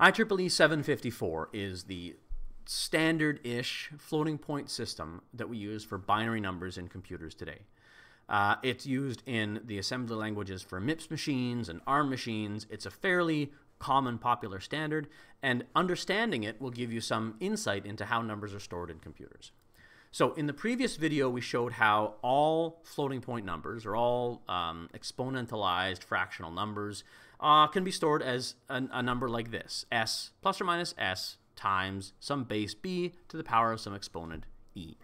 IEEE 754 is the standard-ish floating point system that we use for binary numbers in computers today. It's used in the assembly languages for MIPS machines and ARM machines. It's a fairly common popular standard, and understanding it will give you some insight into how numbers are stored in computers. So in the previous video, we showed how all floating point numbers, or all exponentialized fractional numbers, can be stored as a number like this, s plus or minus s times some base b to the power of some exponent e.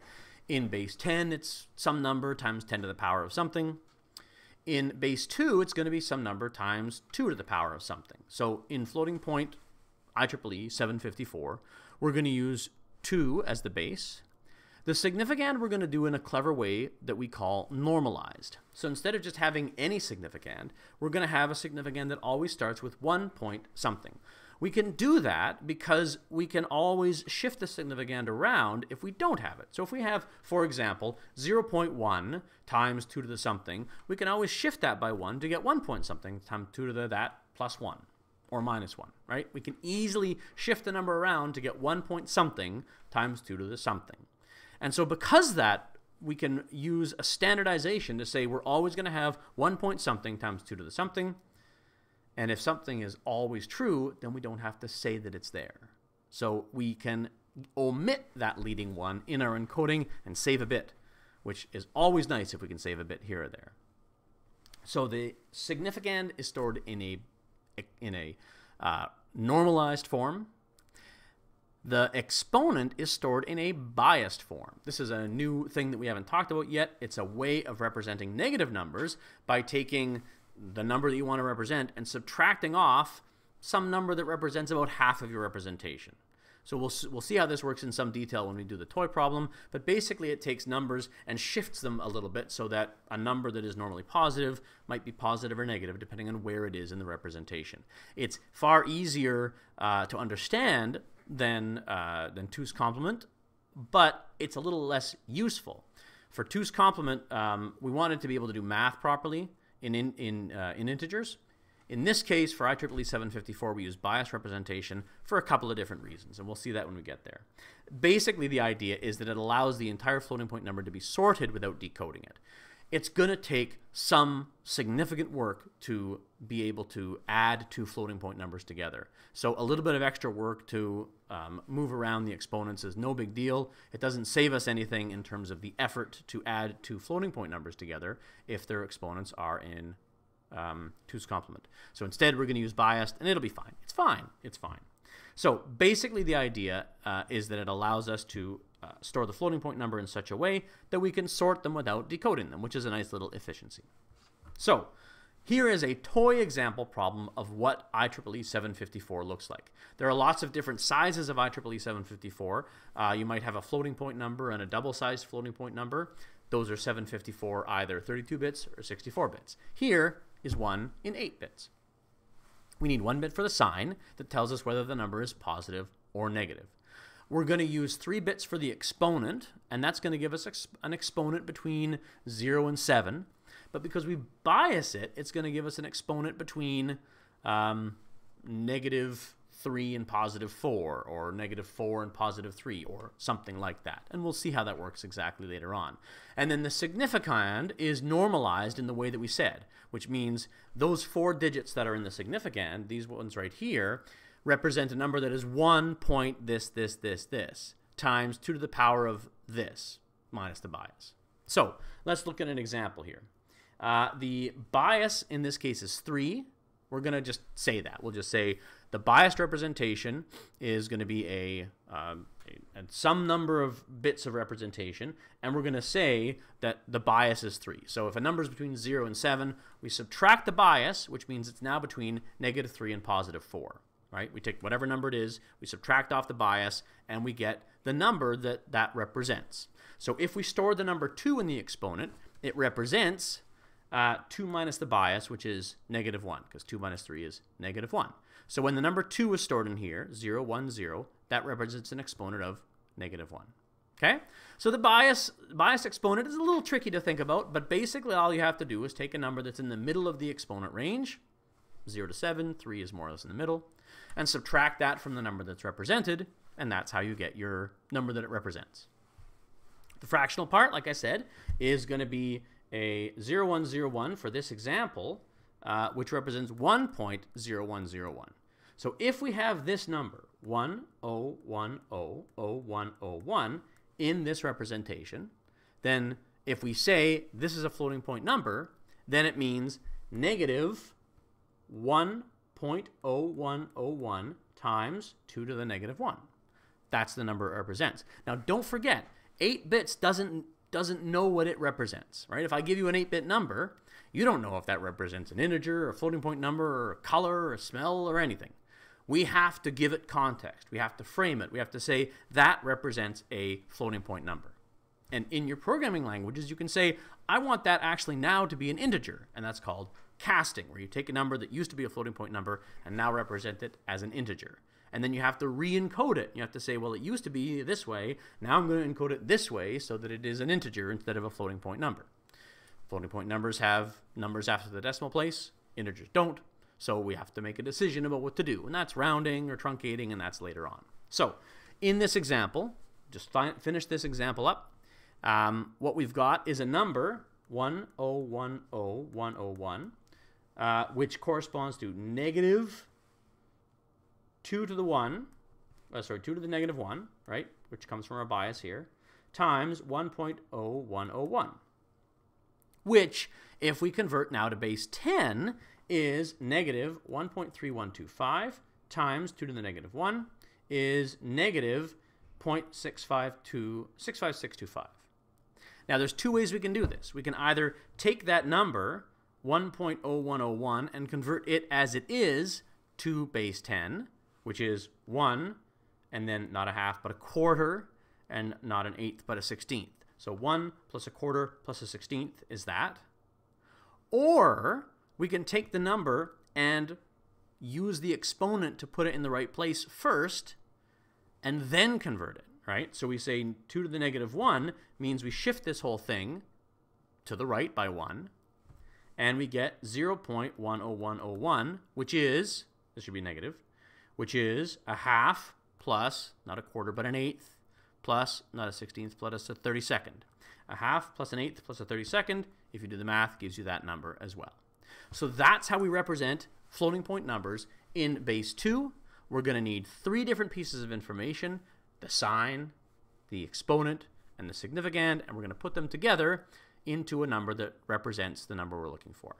In base 10, it's some number times 10 to the power of something. In base 2, it's going to be some number times 2 to the power of something. So in floating point IEEE 754, we're going to use 2 as the base. The significand we're going to do in a clever way that we call normalized. So instead of just having any significand, we're going to have a significand that always starts with 1 point something. We can do that because we can always shift the significand around if we don't have it. So if we have, for example, 0.1 times 2 to the something, we can always shift that by 1 to get 1 point something times 2 to the that plus 1 or minus 1, right? We can easily shift the number around to get 1 point something times 2 to the something. And so because that, we can use a standardization to say we're always going to have 1 point something times 2 to the something. And if something is always true, then we don't have to say that it's there. So we can omit that leading one in our encoding and save a bit, which is always nice if we can save a bit here or there. So the significand is stored in a normalized form. The exponent is stored in a biased form. This is a new thing that we haven't talked about yet. It's a way of representing negative numbers by taking the number that you want to represent and subtracting off some number that represents about half of your representation. So we'll see how this works in some detail when we do the toy problem, but basically it takes numbers and shifts them a little bit so that a number that is normally positive might be positive or negative depending on where it is in the representation. It's far easier to understand than 2's complement, but it's a little less useful. For 2's complement, we wanted to be able to do math properly in integers. In this case, for IEEE 754, we use bias representation for a couple of different reasons, and we'll see that when we get there. Basically, the idea is that it allows the entire floating point number to be sorted without decoding it. It's going to take some significant work to be able to add two floating point numbers together. So a little bit of extra work to move around the exponents is no big deal. It doesn't save us anything in terms of the effort to add two floating point numbers together if their exponents are in 2's complement. So instead, we're going to use biased, and it'll be fine. It's fine. It's fine. So basically, the idea is that it allows us to store the floating point number in such a way that we can sort them without decoding them, which is a nice little efficiency. So here is a toy example problem of what IEEE 754 looks like. There are lots of different sizes of IEEE 754. You might have a floating point number and a double-sized floating point number. Those are 754, either 32 bits or 64 bits. Here is one in 8 bits. We need 1 bit for the sign that tells us whether the number is positive or negative. We're going to use 3 bits for the exponent, and that's going to give us an exponent between 0 and 7. But because we bias it, it's going to give us an exponent between negative 3 and positive 4, or negative 4 and positive 3, or something like that. And we'll see how that works exactly later on. And then the significand is normalized in the way that we said, which means those 4 digits that are in the significand, these ones right here, represent a number that is 1 point this times 2 to the power of this minus the bias. So let's look at an example here. The bias in this case is 3. We're going to just say that. We'll just say the biased representation is going to be some number of bits of representation, and we're going to say that the bias is 3. So if a number is between 0 and 7, we subtract the bias, which means it's now between negative 3 and positive 4. Right? We take whatever number it is, we subtract off the bias, and we get the number that that represents. So if we store the number 2 in the exponent, it represents 2 minus the bias, which is negative 1, because 2 minus 3 is negative 1. So when the number 2 is stored in here, 0, 1, 0, that represents an exponent of negative 1. Okay? So the bias exponent is a little tricky to think about, but basically all you have to do is take a number that's in the middle of the exponent range 0 to 7, 3 is more or less in the middle, and subtract that from the number that's represented, and that's how you get your number that it represents. The fractional part, like I said, is going to be a 0.101 for this example, which represents 1.0101. So if we have this number, 1,010,0101, in this representation, then if we say this is a floating point number, then it means negative 1.0101 times 2 to the negative 1. That's the number it represents. Now don't forget, 8 bits doesn't know what it represents, right? If I give you an 8-bit number, you don't know if that represents an integer, or a floating point number, or a color, or a smell, or anything. We have to give it context. We have to frame it. We have to say that represents a floating point number. And in your programming languages, you can say, I want that actually now to be an integer, and that's called casting, where you take a number that used to be a floating point number and now represent it as an integer. And then you have to re-encode it. You have to say, well, it used to be this way. Now I'm going to encode it this way so that it is an integer instead of a floating point number. Floating point numbers have numbers after the decimal place. Integers don't. So we have to make a decision about what to do. And that's rounding or truncating, and that's later on. So in this example, just finish this example up. What we've got is a number, 1,010,101, which corresponds to negative 2 to the negative 1, right, which comes from our bias here, times 1.0101, which, if we convert now to base 10, is negative 1.3125 times 2 to the negative 1 is negative 0.652655. Now, there's two ways we can do this. We can either take that number, 1.0101, and convert it as it is to base 10, which is 1, and then not a half, but a quarter, and not an eighth, but a 16th. So 1 plus a quarter plus a 16th is that. Or we can take the number and use the exponent to put it in the right place first, and then convert it, right? So we say 2 to the negative 1 means we shift this whole thing to the right by 1, and we get 0.10101, which is, this should be negative, which is a half plus, not a quarter, but an eighth, plus, not a 16th, plus a 32nd. A half plus an eighth plus a 32nd, if you do the math, gives you that number as well. So that's how we represent floating point numbers in base 2. We're going to need 3 different pieces of information, the sign, the exponent, and the significand, and we're going to put them together into a number that represents the number we're looking for.